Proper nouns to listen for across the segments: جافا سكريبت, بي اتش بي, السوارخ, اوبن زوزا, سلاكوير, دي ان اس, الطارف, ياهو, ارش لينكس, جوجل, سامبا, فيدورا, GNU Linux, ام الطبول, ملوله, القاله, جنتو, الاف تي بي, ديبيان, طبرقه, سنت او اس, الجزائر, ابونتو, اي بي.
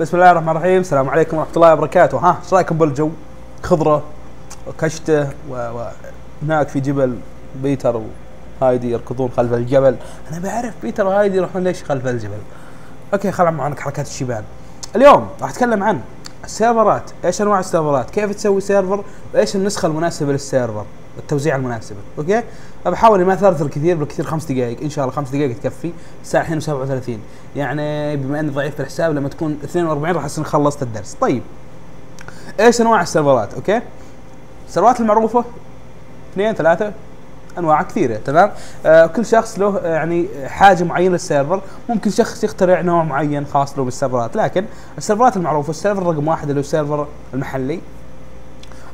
بسم الله الرحمن الرحيم. السلام عليكم ورحمه الله وبركاته. ها ايش رايكم بالجو؟ خضره وكشته وهناك في جبل بيتر وهايدي يركضون خلف الجبل. انا بعرف بيتر وهايدي يروحون ليش خلف الجبل. اوكي خلنا عنك حركات الشيبان. اليوم راح اتكلم عن السيرفرات، ايش انواع السيرفرات، كيف تسوي سيرفر، وايش النسخه المناسبه للسيرفر، التوزيع المناسب. اوكي بحاول ما اثرثر كثير، بالكثير 5 دقائق ان شاء الله. 5 دقائق تكفي. الساعه الحين 37، يعني بما اني ضعيف في الحساب لما تكون 42 راح احس اني خلصت الدرس. طيب ايش انواع السيرفرات؟ اوكي السيرفرات المعروفه 2 3 انواع كثيره، تمام. كل شخص له يعني حاجه معينه للسيرفر، ممكن شخص يخترع نوع معين خاص له بالسيرفرات، لكن السيرفرات المعروفه السيرفر رقم 1 اللي هو السيرفر المحلي.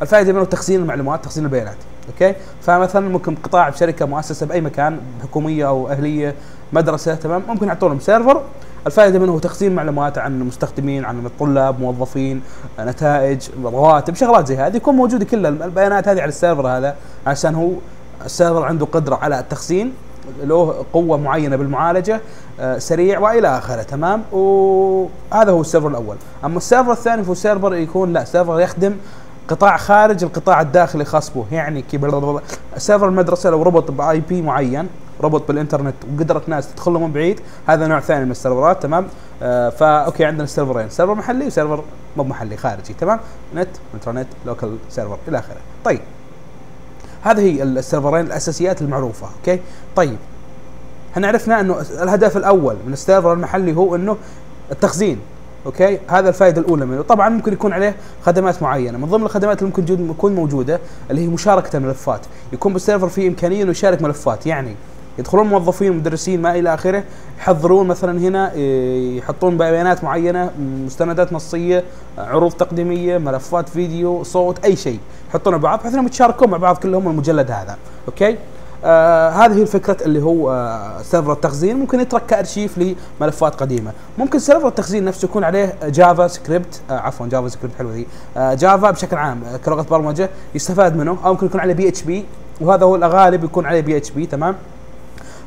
الفائده منه تخزين المعلومات، تخزين البيانات. اوكي فمثلا ممكن قطاع بشركه، مؤسسه، باي مكان، حكوميه او اهليه، مدرسه، تمام، ممكن يعطونهم سيرفر. الفائده منه هو تخزين معلومات عن المستخدمين، عن الطلاب، موظفين، نتائج، رواتب، شغلات زي هذه، يكون موجوده كل البيانات هذه على السيرفر هذا، عشان هو السيرفر عنده قدره على التخزين، له قوه معينه بالمعالجه، سريع والى اخره، تمام. وهذا هو السيرفر الاول. اما السيرفر الثاني فهو سيرفر يكون لا سيرفر يخدم قطاع خارج القطاع الداخلي خاص به، يعني سيرفر المدرسه لو ربط باي بي معين، ربط بالانترنت وقدرت ناس تدخل له من بعيد، هذا نوع ثاني من السيرفرات، تمام. فا اوكي عندنا سيرفرين، سيرفر محلي وسيرفر مو محلي خارجي، تمام، نت، انترنت، لوكال سيرفر الى اخره. طيب هذه هي السيرفرين الاساسيات المعروفه. اوكي طيب احنا عرفنا انه الهدف الاول من السيرفر المحلي هو انه التخزين. اوكي هذا الفائده الاولى منه. طبعا ممكن يكون عليه خدمات معينه، من ضمن الخدمات اللي ممكن تكون موجوده اللي هي مشاركه الملفات، يكون بالسيرفر في امكانيه انه يشارك ملفات، يعني يدخلون موظفين ومدرسين ما الى اخره، يحضرون مثلا هنا، يحطون بيانات معينه، مستندات نصيه، عروض تقديميه، ملفات فيديو، صوت، اي شيء يحطونه بعض بحيث انهم يتشاركون مع بعض كلهم المجلد هذا. اوكي هذه هي الفكره اللي هو سيرفر التخزين. ممكن يترك كارشيف لملفات قديمه. ممكن سيرفر التخزين نفسه يكون عليه جافا سكريبت، عفوا جافا سكريبت حلوه ذي، جافا بشكل عام كلغه برمجه يستفاد منه، او ممكن يكون عليه PHP، وهذا هو الغالب يكون عليه PHP، تمام.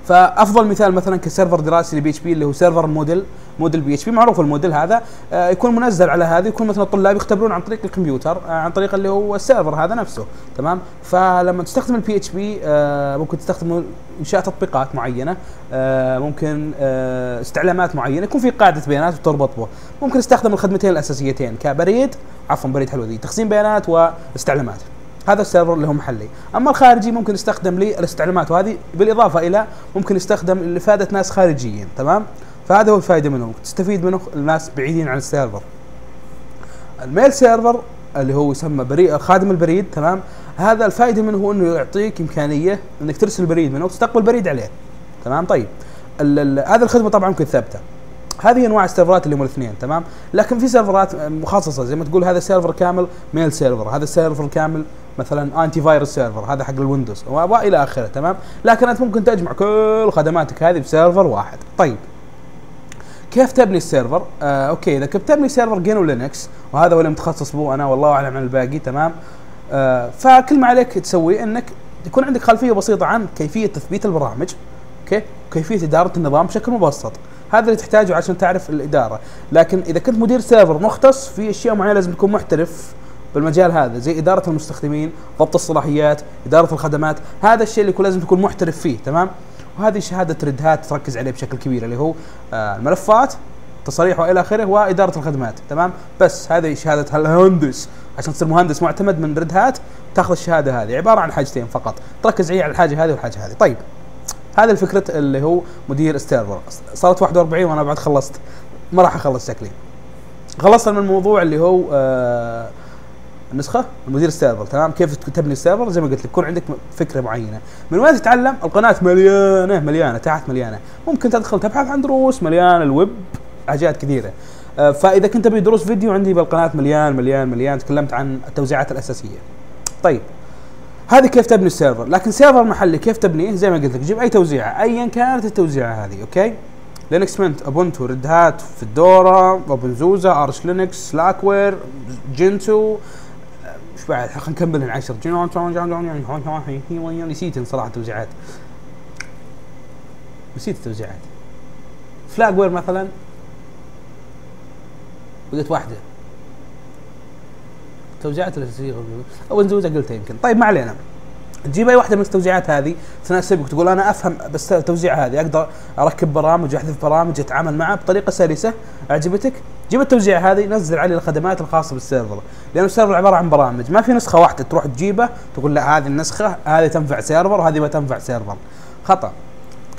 فافضل مثال مثلا كسيرفر دراسي لبي اتش بي اللي هو سيرفر موديل، موديل بي اتش بي معروف الموديل هذا، يكون منزل على هذا، يكون مثلا الطلاب يختبرون عن طريق الكمبيوتر، عن طريق اللي هو السيرفر هذا نفسه، تمام. فلما تستخدم البي اتش بي ممكن تستخدم انشاء تطبيقات معينه، ممكن استعلامات معينه، يكون في قاعده بيانات تربط به. ممكن تستخدم الخدمتين الاساسيتين كبريد، عفوا بريد حلوه ذي، تخزين بيانات واستعلامات. هذا السيرفر اللي هو محلي. اما الخارجي ممكن يستخدم للاستعلامات، وهذه بالاضافه الى ممكن يستخدم لافاده ناس خارجيين، تمام. فهذا هو الفائده منه، تستفيد منه الناس بعيدين عن السيرفر. الميل سيرفر اللي هو يسمى خادم البريد، تمام. هذا الفائده منه هو انه يعطيك امكانيه انك ترسل بريد منه وتستقبل بريد عليه، تمام. طيب هذه الخدمه طبعا ممكن ثابته. هذه انواع السيرفرات اللي هم الاثنين، تمام. لكن في سيرفرات مخصصه زي ما تقول هذا سيرفر كامل ميل سيرفر، هذا السيرفر كامل مثلا انتي فايروس سيرفر، هذا حق الويندوز والى اخره، تمام. لكن انت ممكن تجمع كل خدماتك هذه بسيرفر واحد. طيب كيف تبني السيرفر؟ اوكي اذا كنت تبني سيرفر جينو لينكس، وهذا هو اللي متخصص به انا والله اعلم عن الباقي، تمام. فكل ما عليك تسوي انك يكون عندك خلفيه بسيطه عن كيفيه تثبيت البرامج، اوكي، وكيفيه اداره النظام بشكل مبسط. هذا اللي تحتاجه عشان تعرف الاداره. لكن اذا كنت مدير سيرفر مختص في اشياء معينه لازم تكون محترف بالمجال هذا، زي اداره المستخدمين، ضبط الصلاحيات، اداره الخدمات، هذا الشيء اللي لازم تكون محترف فيه، تمام. وهذه شهاده ريد هات تركز عليه بشكل كبير، اللي هو الملفات، تصريح والى اخره، واداره الخدمات، تمام. بس هذه شهاده المهندس، عشان تصير مهندس معتمد من ريد هات تاخذ الشهاده هذه، عباره عن حاجتين فقط، تركز على الحاجه هذه والحاجه هذه. طيب هذا الفكره اللي هو مدير السيرفر. صارت 41 وانا بعد خلصت، ما راح اخلص شكلي. خلصنا من الموضوع اللي هو النسخه، مدير السيرفر، تمام. كيف تبني السيرفر؟ زي ما قلت لك يكون عندك فكره معينه. من وين تتعلم؟ القناه مليانه مليانه، تحت مليانه، ممكن تدخل تبحث عن دروس مليانه، الويب حاجات كثيره. فاذا كنت تبي دروس فيديو عندي بالقناه مليان مليان مليان، تكلمت عن التوزيعات الاساسيه. طيب هذه كيف تبني السيرفر. لكن سيرفر محلي كيف تبنيه؟ زي ما قلت لك جيب اي توزيعه ايا كانت التوزيعه هذه، اوكي؟ لينكس منت، ابونتو، ريد هات، فيدورا، اوبن زوزا، ارش لينكس، سلاكوير، جنتو، ايش بعد؟ خلينا نكمل من 10 نسيت صراحه توزيعات، نسيت التوزيعات. فلاجوير مثلا بقيت واحده توزيعات الاساسيه او نزودها قلتها يمكن. طيب ما علينا، تجيب اي واحده من التوزيعات هذه تناسبك، تقول انا افهم بس التوزيع هذه اقدر اركب برامج واحذف برامج اتعامل معها بطريقه سلسه. عجبتك؟ جيب التوزيع هذه نزل عليه الخدمات الخاصه بالسيرفر، لان السيرفر عباره عن برامج، ما في نسخه واحده تروح تجيبها تقول لا هذه النسخه هذه تنفع سيرفر وهذه ما تنفع سيرفر. خطا.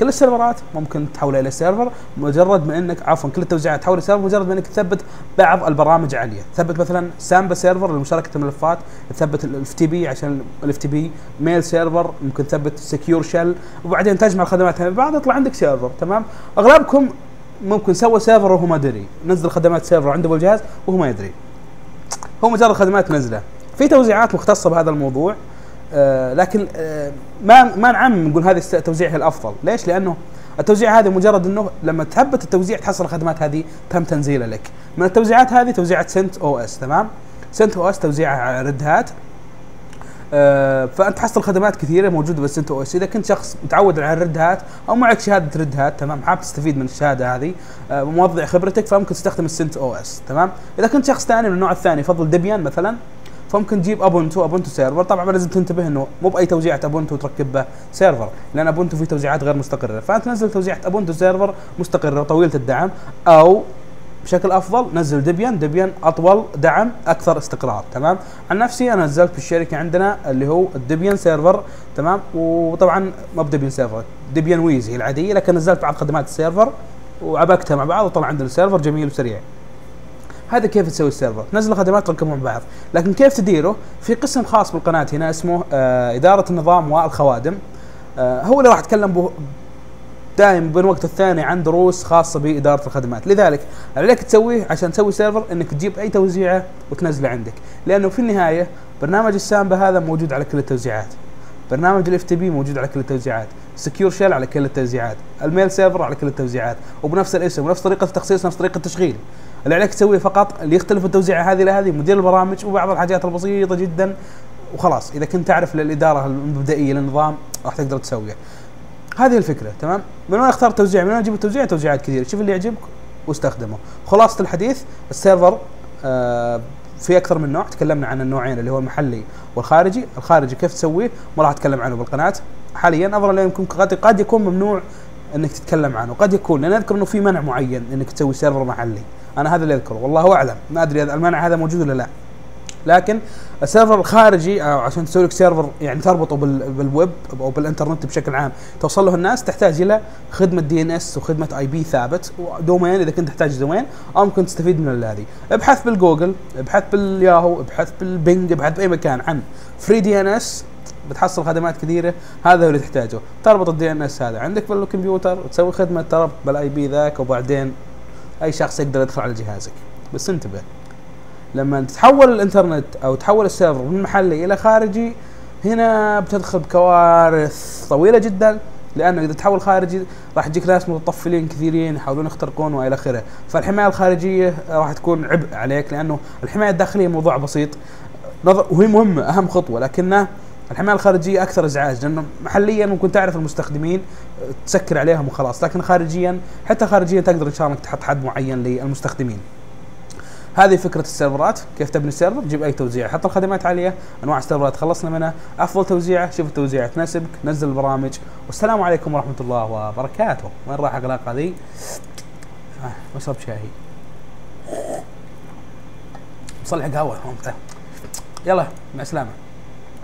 كل السيرفرات ممكن تحولها الى سيرفر، مجرد ما انك كل التوزيعات تحولها سيرفر مجرد ما انك تثبت بعض البرامج عليه، تثبت مثلا سامبا سيرفر لمشاركه الملفات، تثبت الاف تي بي عشان الاف تي بي، ميل سيرفر، ممكن تثبت سكيور شل، وبعدين تجمع الخدمات مع بعض يطلع عندك سيرفر. تمام؟ اغلبكم ممكن سوى سيرفر وهو ما دري، نزل خدمات سيرفر عنده بالجهاز وهو ما يدري، هو مجرد خدمات نزله. في توزيعات مختصه بهذا الموضوع، لكن ما نعمم نقول هذه توزيعها الافضل. ليش؟ لانه التوزيع هذه مجرد انه لما تثبت التوزيع تحصل الخدمات هذه تم تنزيلها لك. من التوزيعات هذه توزيعات سنت او اس. تمام؟ سنت او اس توزيعها على ريد هات، فانت تحصل خدمات كثيره موجوده بالسنت او اس. اذا كنت شخص متعود على ريد هات او معك شهاده ريد هات، تمام، حاب تستفيد من الشهاده هذه وموضع خبرتك، فممكن تستخدم السنت او اس. تمام؟ اذا كنت شخص ثاني من النوع الثاني يفضل ديبيان مثلا، فممكن تجيب ابونتو سيرفر. طبعا لازم تنتبه انه مو باي توزيعه ابونتو تركب به سيرفر، لان ابونتو فيه توزيعات غير مستقره، فانت نزل توزيعه ابونتو سيرفر مستقره وطويله الدعم، او بشكل افضل نزل ديبيان اطول دعم اكثر استقرار. تمام؟ عن نفسي انا نزلت في الشركه عندنا اللي هو الديبيان سيرفر. تمام؟ وطبعا ما بديبيان سيرفر، ديبيان ويز هي العاديه، لكن نزلت بعض خدمات السيرفر وعبكتها مع بعض وطلع عندنا سيرفر جميل وسريع. هذا كيف تسوي السيرفر، تنزل خدمات تركبهم مع بعض. لكن كيف تديره؟ في قسم خاص بالقناه هنا اسمه اداره النظام والخوادم، هو اللي راح اتكلم دائم بين وقت الثاني عن دروس خاصه باداره الخدمات. لذلك عليك تسويه عشان تسوي سيرفر انك تجيب اي توزيعه وتنزله عندك، لانه في النهايه برنامج السامبا هذا موجود على كل التوزيعات، برنامج الاف تي بي موجود على كل التوزيعات، سكيور شيل على كل التوزيعات، الميل سيرفر على كل التوزيعات، وبنفس الاسم ونفس طريقه التخصيص نفس طريقه التشغيل. اللي عليك تسويه فقط اللي يختلف التوزيع هذه لهذه مدير البرامج وبعض الحاجات البسيطه جدا وخلاص. اذا كنت تعرف للاداره المبدئيه للنظام راح تقدر تسويه. هذه الفكره. تمام؟ من وين اختار توزيع؟ من وين اجيب التوزيع؟ توزيعات كثيره، شوف اللي يعجبك واستخدمه. خلاصه الحديث السيرفر في اكثر من نوع، تكلمنا عن النوعين اللي هو المحلي والخارجي. الخارجي كيف تسويه ما راح اتكلم عنه بالقناه حاليا، نظرا لانكم قد يكون ممنوع انك تتكلم عنه، قد يكون، لان اذكر انه في منع معين انك تسوي سيرفر محلي، انا هذا اللي اذكره والله اعلم، ما ادري هذا المنع هذا موجود ولا لا. لكن السيرفر الخارجي او عشان تسوي لك سيرفر يعني تربطه بالويب او بالانترنت بشكل عام توصل له الناس، تحتاج الى خدمه دي ان اس وخدمه اي بي ثابت ودومين اذا كنت تحتاج دومين، او ممكن تستفيد من هذه. ابحث بالجوجل، ابحث بالياهو، ابحث بالبنج، ابحث باي مكان عن فري دي ان اس بتحصل خدمات كثيره. هذا اللي تحتاجه، تربط الدي ان اس هذا عندك بالكمبيوتر وتسوي خدمه تربط بالاي بي ذاك، وبعدين اي شخص يقدر يدخل على جهازك. بس انتبه لما تحول الانترنت او تحول السيرفر من محلي الى خارجي، هنا بتدخل بكوارث طويله جدا، لانه اذا تحول خارجي راح يجيك ناس متطفلين كثيرين يحاولون يخترقون والى اخره، فالحمايه الخارجيه راح تكون عبء عليك، لانه الحمايه الداخليه موضوع بسيط وهي مهمه اهم خطوه، لكنها الحمايه الخارجيه اكثر ازعاج، لانه محليا ممكن تعرف المستخدمين تسكر عليهم وخلاص، لكن خارجيا حتى خارجيا تقدر ان شاء الله انك تحط حد معين للمستخدمين. هذه فكره السيرفرات، كيف تبني سيرفر، تجيب اي توزيع، حط الخدمات عليه، انواع السيرفرات خلصنا منها، افضل توزيعه، شوف التوزيع تناسبك، نزل البرامج، والسلام عليكم ورحمه الله وبركاته. وين راح اغلاق هذه؟ مشرب شاهي. مصلح قهوه. يلا مع السلامه.